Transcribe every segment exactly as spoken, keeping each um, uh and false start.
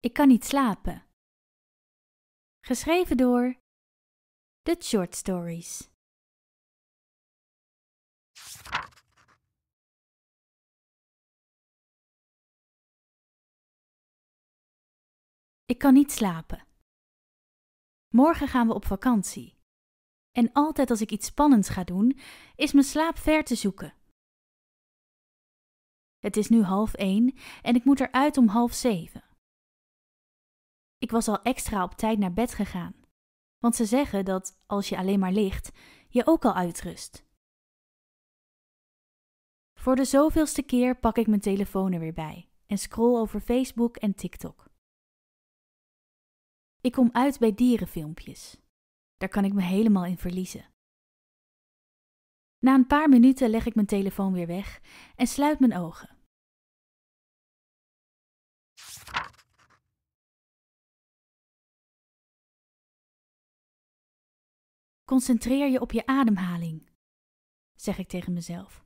Ik kan niet slapen. Geschreven door The Short Stories. Ik kan niet slapen. Morgen gaan we op vakantie. En altijd als ik iets spannends ga doen, is mijn slaap ver te zoeken. Het is nu half één en ik moet eruit om half zeven. Ik was al extra op tijd naar bed gegaan, want ze zeggen dat als je alleen maar ligt, je ook al uitrust. Voor de zoveelste keer pak ik mijn telefoon er weer bij en scroll over Facebook en TikTok. Ik kom uit bij dierenfilmpjes. Daar kan ik me helemaal in verliezen. Na een paar minuten leg ik mijn telefoon weer weg en sluit mijn ogen. Concentreer je op je ademhaling, zeg ik tegen mezelf.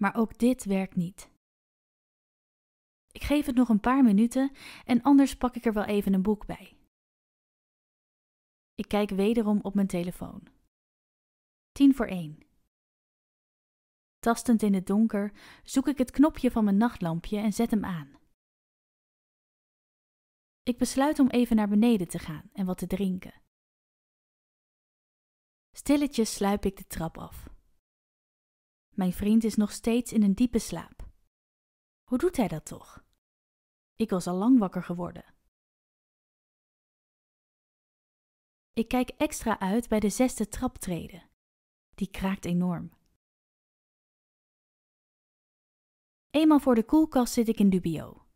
Maar ook dit werkt niet. Ik geef het nog een paar minuten en anders pak ik er wel even een boek bij. Ik kijk wederom op mijn telefoon. Tien voor één. Tastend in het donker zoek ik het knopje van mijn nachtlampje en zet hem aan. Ik besluit om even naar beneden te gaan en wat te drinken. Stilletjes sluip ik de trap af. Mijn vriend is nog steeds in een diepe slaap. Hoe doet hij dat toch? Ik was al lang wakker geworden. Ik kijk extra uit bij de zesde traptrede. Die kraakt enorm. Eenmaal voor de koelkast zit ik in dubio.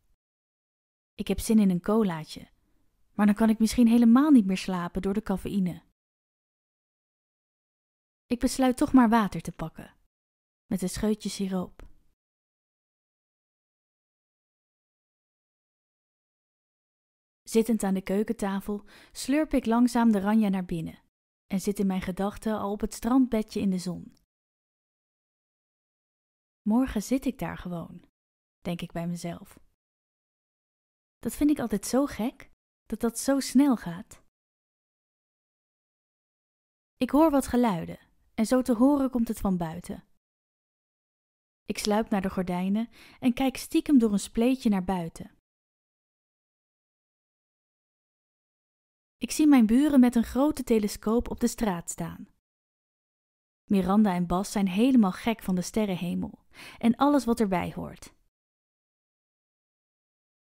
Ik heb zin in een colaatje, maar dan kan ik misschien helemaal niet meer slapen door de cafeïne. Ik besluit toch maar water te pakken, met een scheutje siroop. Zittend aan de keukentafel slurp ik langzaam de ranja naar binnen en zit in mijn gedachten al op het strandbedje in de zon. Morgen zit ik daar gewoon, denk ik bij mezelf. Dat vind ik altijd zo gek, dat dat zo snel gaat. Ik hoor wat geluiden en zo te horen komt het van buiten. Ik sluip naar de gordijnen en kijk stiekem door een spleetje naar buiten. Ik zie mijn buren met een grote telescoop op de straat staan. Miranda en Bas zijn helemaal gek van de sterrenhemel en alles wat erbij hoort.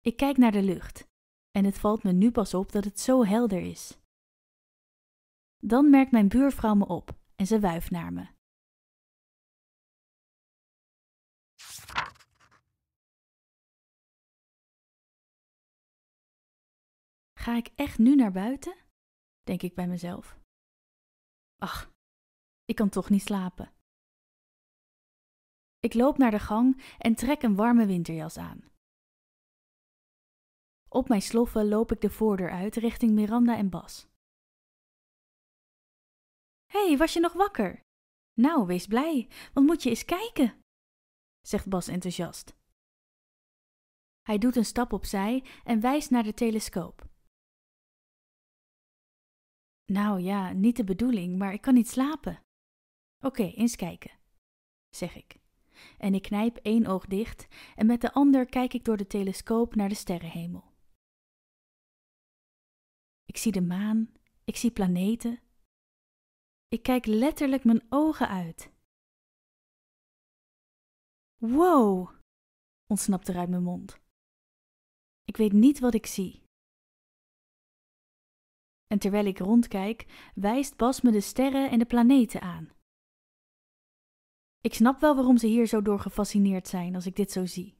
Ik kijk naar de lucht en het valt me nu pas op dat het zo helder is. Dan merkt mijn buurvrouw me op en ze wuift naar me. Ga ik echt nu naar buiten? Denk ik bij mezelf. Ach, ik kan toch niet slapen. Ik loop naar de gang en trek een warme winterjas aan. Op mijn sloffen loop ik de voordeur uit richting Miranda en Bas. Hé, hey, was je nog wakker? Nou, wees blij, want moet je eens kijken, zegt Bas enthousiast. Hij doet een stap opzij en wijst naar de telescoop. Nou ja, niet de bedoeling, maar ik kan niet slapen. Oké, okay, eens kijken, zeg ik. En ik knijp één oog dicht en met de ander kijk ik door de telescoop naar de sterrenhemel. Ik zie de maan, ik zie planeten. Ik kijk letterlijk mijn ogen uit. Wow, ontsnapt er uit mijn mond. Ik weet niet wat ik zie. En terwijl ik rondkijk, wijst Bas me de sterren en de planeten aan. Ik snap wel waarom ze hier zo door gefascineerd zijn als ik dit zo zie.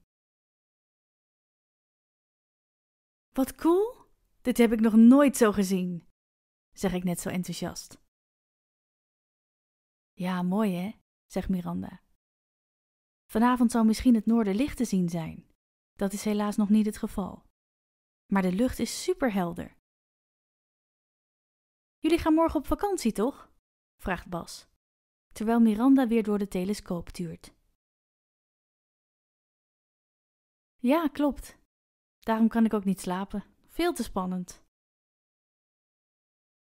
Wat cool! Dit heb ik nog nooit zo gezien, zeg ik net zo enthousiast. Ja, mooi hè, zegt Miranda. Vanavond zou misschien het noorderlicht te zien zijn. Dat is helaas nog niet het geval. Maar de lucht is superhelder. Jullie gaan morgen op vakantie, toch? Vraagt Bas, terwijl Miranda weer door de telescoop tuurt. Ja, klopt, Daarom kan ik ook niet slapen. Veel te spannend.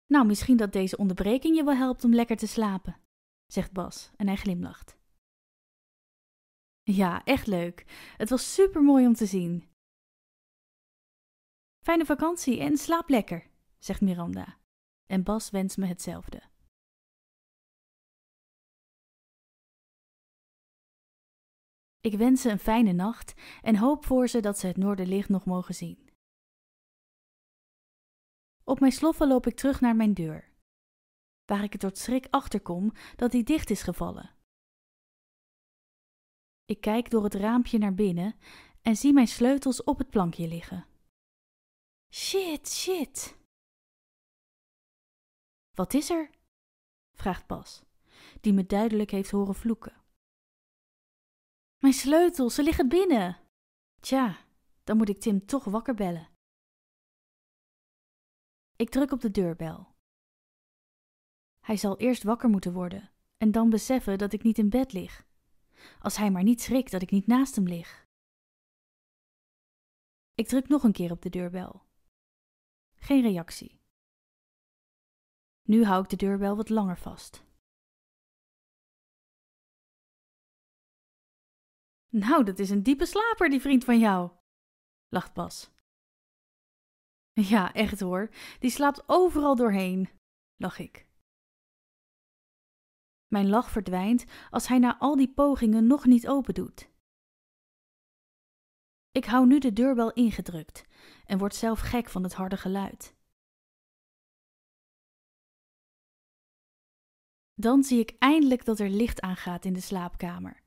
Nou, misschien dat deze onderbreking je wel helpt om lekker te slapen, zegt Bas en hij glimlacht. Ja, echt leuk. Het was supermooi om te zien. Fijne vakantie en slaap lekker, zegt Miranda. En Bas wenst me hetzelfde. Ik wens ze een fijne nacht en hoop voor ze dat ze het noorderlicht nog mogen zien. Op mijn sloffen loop ik terug naar mijn deur, waar ik er tot schrik achterkom dat die dicht is gevallen. Ik kijk door het raampje naar binnen en zie mijn sleutels op het plankje liggen. Shit, shit! Wat is er? Vraagt Bas, die me duidelijk heeft horen vloeken. Mijn sleutels, ze liggen binnen! Tja, dan moet ik Tim toch wakker bellen. Ik druk op de deurbel. Hij zal eerst wakker moeten worden en dan beseffen dat ik niet in bed lig. Als hij maar niet schrikt dat ik niet naast hem lig. Ik druk nog een keer op de deurbel. Geen reactie. Nu hou ik de deurbel wat langer vast. Nou, dat is een diepe slaper, die vriend van jou, lacht Bas. Ja, echt hoor, die slaapt overal doorheen, lach ik. Mijn lach verdwijnt als hij na al die pogingen nog niet open doet. Ik hou nu de deurbel ingedrukt en word zelf gek van het harde geluid. Dan zie ik eindelijk dat er licht aangaat in de slaapkamer.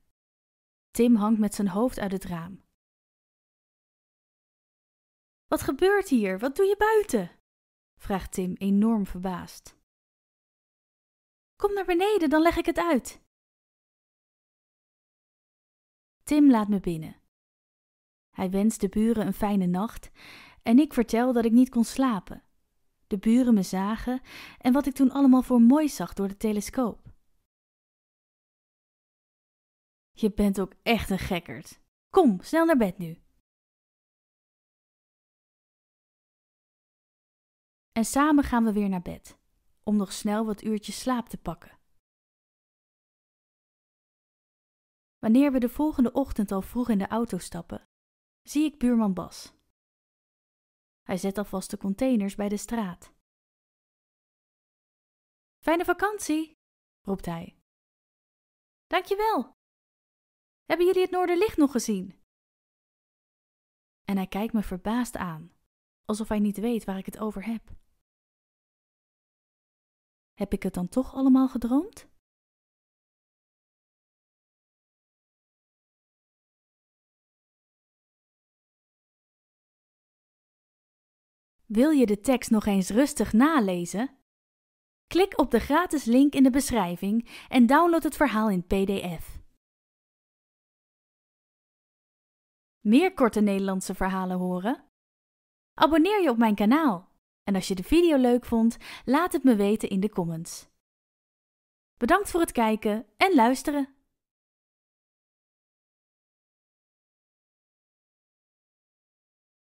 Tim hangt met zijn hoofd uit het raam. Wat gebeurt hier? Wat doe je buiten? Vraagt Tim enorm verbaasd. Kom naar beneden, dan leg ik het uit. Tim laat me binnen. Hij wenst de buren een fijne nacht en ik vertel dat ik niet kon slapen. De buren me zagen en wat ik toen allemaal voor mooi zag door de telescoop. Je bent ook echt een gekkerd. Kom, snel naar bed nu. En samen gaan we weer naar bed, om nog snel wat uurtjes slaap te pakken. Wanneer we de volgende ochtend al vroeg in de auto stappen, zie ik buurman Bas. Hij zet alvast de containers bij de straat. Fijne vakantie, roept hij. Dankjewel. Hebben jullie het noorderlicht nog gezien? En hij kijkt me verbaasd aan, alsof hij niet weet waar ik het over heb. Heb ik het dan toch allemaal gedroomd? Wil je de tekst nog eens rustig nalezen? Klik op de gratis link in de beschrijving en download het verhaal in P D F. Meer korte Nederlandse verhalen horen? Abonneer je op mijn kanaal. En als je de video leuk vond, laat het me weten in de comments. Bedankt voor het kijken en luisteren.